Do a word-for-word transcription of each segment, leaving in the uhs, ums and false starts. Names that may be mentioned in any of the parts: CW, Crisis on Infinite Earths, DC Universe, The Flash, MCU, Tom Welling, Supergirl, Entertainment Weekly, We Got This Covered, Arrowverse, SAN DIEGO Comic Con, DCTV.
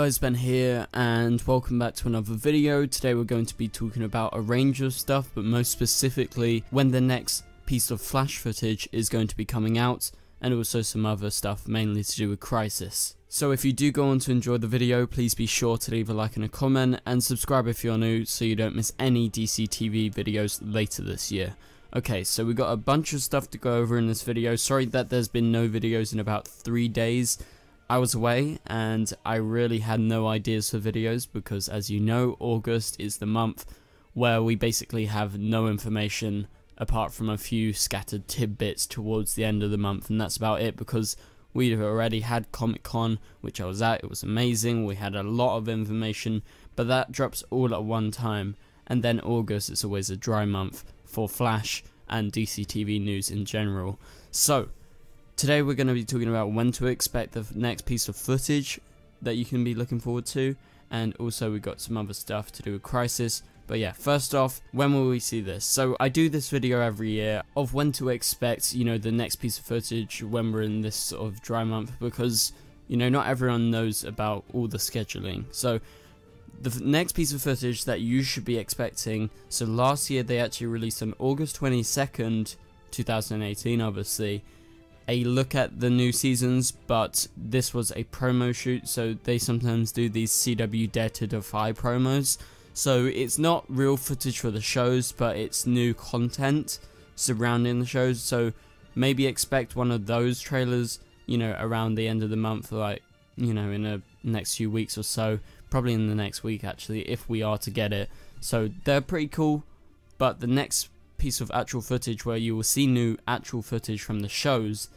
guys, Ben here, and welcome back to another video. Today we're going to be talking about a range of stuff, but most specifically when the next piece of Flash footage is going to be coming out, and also some other stuff mainly to do with Crisis. So if you do go on to enjoy the video, please be sure to leave a like and a comment, and subscribe if you're new so you don't miss any D C T V videos later this year. Okay, so we got a bunch of stuff to go over in this video. Sorry that there's been no videos in about three days. I was away and I really had no ideas for videos because, as you know, August is the month where we basically have no information apart from a few scattered tidbits towards the end of the month, and that's about it because we've already had Comic-Con, which I was at. It was amazing. We had a lot of information, but that drops all at one time, and then August is always a dry month for Flash and D C T V news in general. So today we're going to be talking about when to expect the next piece of footage that you can be looking forward to, and also we got some other stuff to do with Crisis. But yeah, first off, when will we see this? So I do this video every year of when to expect, you know, the next piece of footage when we're in this sort of dry month, because, you know, not everyone knows about all the scheduling. So the next piece of footage that you should be expecting, so last year they actually released on August twenty-second two thousand eighteen, obviously, a look at the new seasons, but this was a promo shoot. So they sometimes do these C W Dare to Defy promos, so it's not real footage for the shows, but it's new content surrounding the shows. So maybe expect one of those trailers, you know, around the end of the month, like, you know, in the next few weeks or so, probably in the next week actually, if we are to get it. So they're pretty cool. But the next piece of actual footage where you will see new actual footage from the shows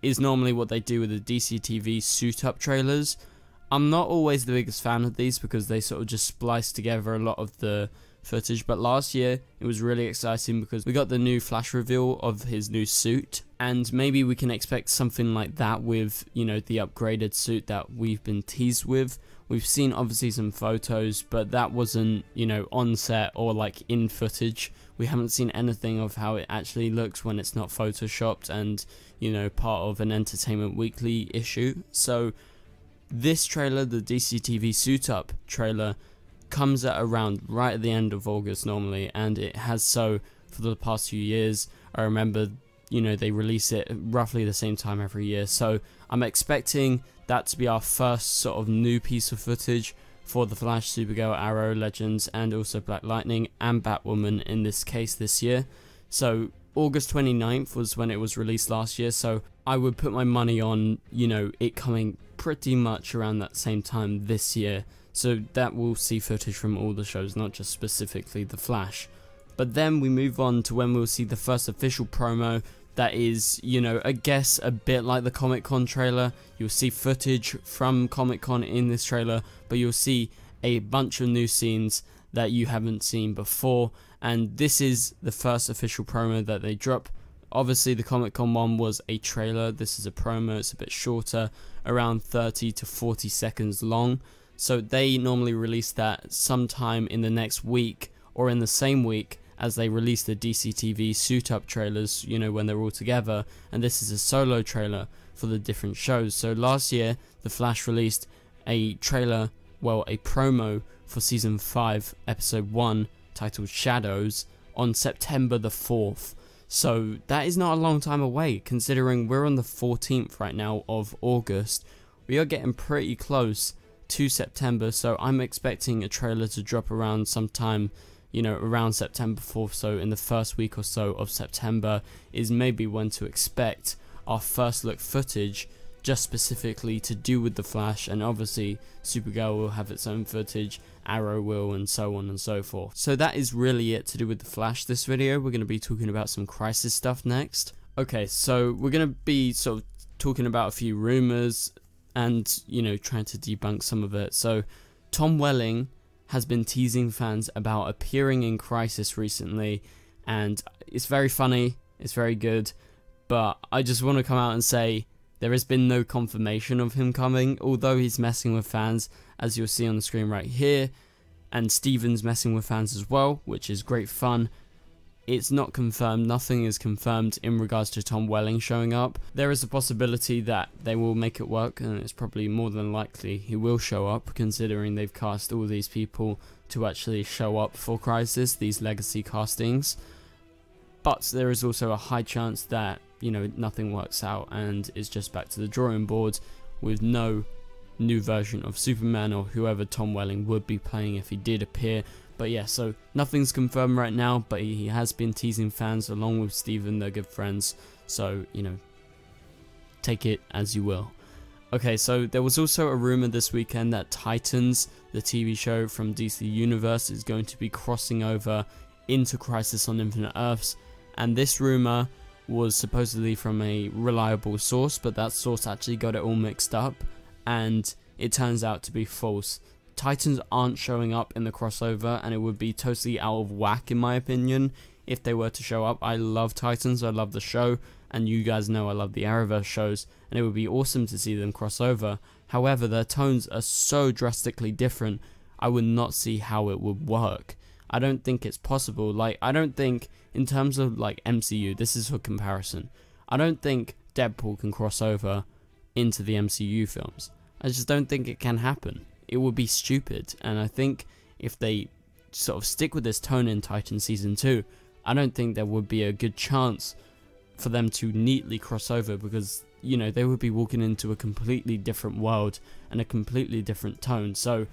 is normally what they do with the D C T V suit-up trailers. I'm not always the biggest fan of these because they sort of just splice together a lot of the footage, but last year it was really exciting because we got the new Flash reveal of his new suit, and maybe we can expect something like that with, you know, the upgraded suit that we've been teased with. We've seen obviously some photos, but that wasn't, you know, on set or like in footage. We haven't seen anything of how it actually looks when it's not photoshopped and, you know, part of an Entertainment Weekly issue. So this trailer, the D C T V suit up trailer, comes at around right at the end of August normally, and it has so for the past few years. I remember, you know, they release it roughly the same time every year, so I'm expecting that to be our first sort of new piece of footage for the Flash, Supergirl, Arrow, Legends, and also Black Lightning and Batwoman in this case this year. So August twenty-ninth was when it was released last year, so I would put my money on, you know, it coming pretty much around that same time this year. So that we'll see footage from all the shows, not just specifically the Flash. But then we move on to when we'll see the first official promo that is, you know, I guess a bit like the Comic-Con trailer. You'll see footage from Comic-Con in this trailer, but you'll see a bunch of new scenes that you haven't seen before, and this is the first official promo that they drop. Obviously the Comic-Con one was a trailer, this is a promo. It's a bit shorter, around thirty to forty seconds long. So they normally release that sometime in the next week or in the same week as they release the D C T V suit-up trailers, you know, when they're all together, and this is a solo trailer for the different shows. So last year the Flash released a trailer, well, a promo for season five episode one titled Shadows on September the fourth. So that is not a long time away, considering we're on the fourteenth right now of August. We are getting pretty close to September, so I'm expecting a trailer to drop around sometime, you know, around September fourth. So in the first week or so of September is maybe when to expect our first look footage, just specifically to do with the Flash, and obviously Supergirl will have its own footage, Arrow will, and so on and so forth. So that is really it to do with the Flash this video. We're going to be talking about some Crisis stuff next. Okay, so we're going to be sort of talking about a few rumors and, you know, trying to debunk some of it. So Tom Welling has been teasing fans about appearing in Crisis recently, and it's very funny, it's very good, but I just want to come out and say there has been no confirmation of him coming, although he's messing with fans, as you'll see on the screen right here, and Steven's messing with fans as well, which is great fun. it's not confirmed, nothing is confirmed in regards to Tom Welling showing up. There is a possibility that they will make it work, and it's probably more than likely he will show up, considering they've cast all these people to actually show up for Crisis, these legacy castings. But there is also a high chance that, you know, nothing works out and it's just back to the drawing board with no new version of Superman or whoever Tom Welling would be playing if he did appear. But yeah, so nothing's confirmed right now, but he has been teasing fans along with Steven, they're good friends, so, you know, take it as you will. Okay, so there was also a rumor this weekend that Titans, the T V show from D C Universe, is going to be crossing over into Crisis on Infinite Earths, and this rumor was supposedly from a reliable source, but that source actually got it all mixed up, and it turns out to be false. Titans aren't showing up in the crossover, and it would be totally out of whack in my opinion if they were to show up. I love Titans, I love the show, and you guys know I love the Arrowverse shows, and it would be awesome to see them cross over. However, their tones are so drastically different, I would not see how it would work. I don't think it's possible. Like, I don't think, in terms of like M C U, this is for comparison, I don't think Deadpool can cross over into the M C U films. I just don't think it can happen. It would be stupid, and I think if they sort of stick with this tone in Titan Season two, I don't think there would be a good chance for them to neatly cross over, because, you know, they would be walking into a completely different world and a completely different tone. So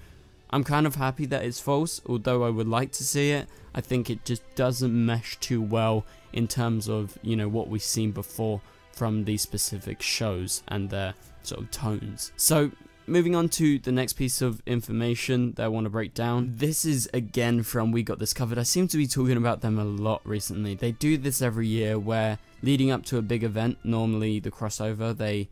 I'm kind of happy that it's false, although I would like to see it. I think it just doesn't mesh too well in terms of, you know, what we've seen before from these specific shows and their sort of tones. So moving on to the next piece of information that I want to break down. This is again from We Got This Covered. I seem to be talking about them a lot recently. They do this every year where, leading up to a big event, normally the crossover, they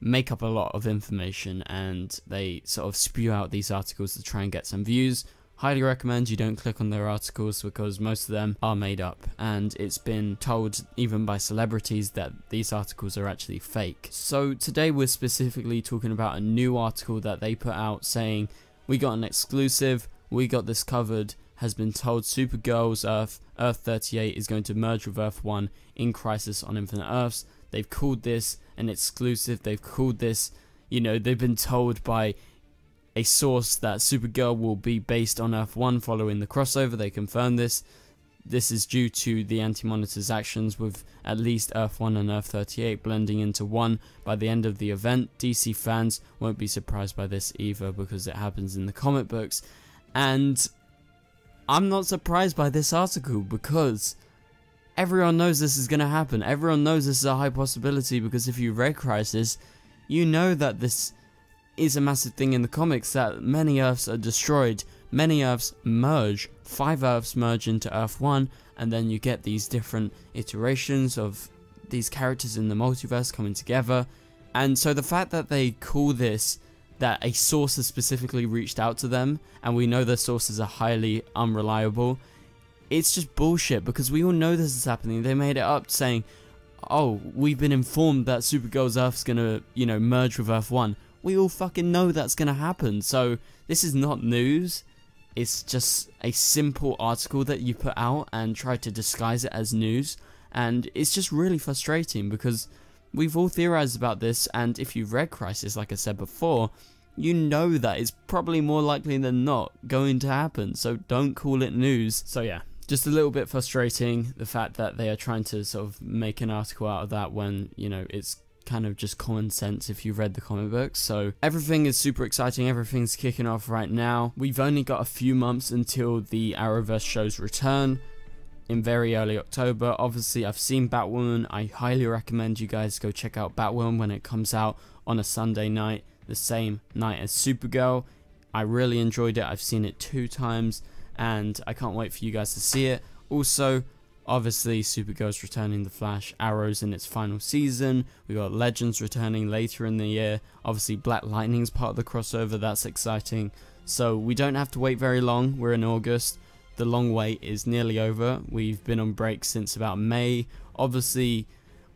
make up a lot of information and they sort of spew out these articles to try and get some views. Highly recommend you don't click on their articles, because most of them are made up, and it's been told even by celebrities that these articles are actually fake. So today we're specifically talking about a new article that they put out saying, "We got an exclusive, We Got This Covered has been told Supergirl's Earth, Earth thirty-eight is going to merge with Earth one in Crisis on Infinite Earths." They've called this an exclusive, they've called this, you know, they've been told by a source that Supergirl will be based on Earth one following the crossover. They confirmed this. This is due to the Anti-Monitor's actions, with at least Earth one and Earth thirty-eight blending into one by the end of the event. D C fans won't be surprised by this either, because it happens in the comic books. And I'm not surprised by this article, because everyone knows this is going to happen. Everyone knows this is a high possibility, because if you read Crisis, you know that this is a massive thing in the comics, that many Earths are destroyed, many Earths merge, five Earths merge into Earth one, and then you get these different iterations of these characters in the multiverse coming together. And so the fact that they call this that a source has specifically reached out to them, and we know the sources are highly unreliable, it's just bullshit, because we all know this is happening. They made it up saying, "Oh, we've been informed that Supergirl's Earth's gonna, you know, merge with Earth one." We all fucking know that's gonna happen, so this is not news. It's just a simple article that you put out and try to disguise it as news, and it's just really frustrating, because we've all theorized about this, and if you've read Crisis, like I said before, you know that it's probably more likely than not going to happen, so don't call it news. So yeah, just a little bit frustrating, the fact that they are trying to sort of make an article out of that when, you know, it's kind of just common sense if you've read the comic books. So everything is super exciting, everything's kicking off right now. We've only got a few months until the Arrowverse shows return in very early October. Obviously, I've seen Batwoman. I highly recommend you guys go check out Batwoman when it comes out on a Sunday night, the same night as Supergirl. I really enjoyed it. I've seen it two times and I can't wait for you guys to see it. Also, obviously, Supergirl's returning, The Flash, Arrow's in its final season, we got Legends returning later in the year, obviously Black Lightning's part of the crossover, that's exciting. So we don't have to wait very long, we're in August, the long wait is nearly over, we've been on break since about May. Obviously,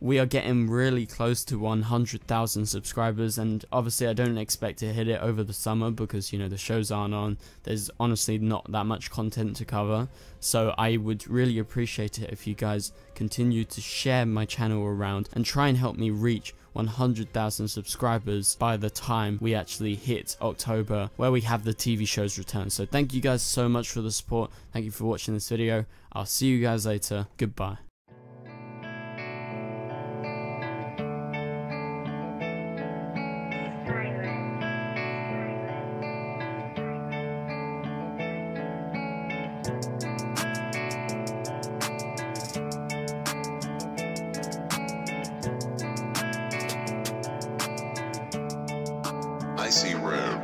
we are getting really close to one hundred thousand subscribers, and obviously I don't expect to hit it over the summer because, you know, the shows aren't on. There's honestly not that much content to cover, so I would really appreciate it if you guys continue to share my channel around and try and help me reach one hundred thousand subscribers by the time we actually hit October, where we have the T V show's return. So thank you guys so much for the support. Thank you for watching this video. I'll see you guys later. Goodbye. I see rare.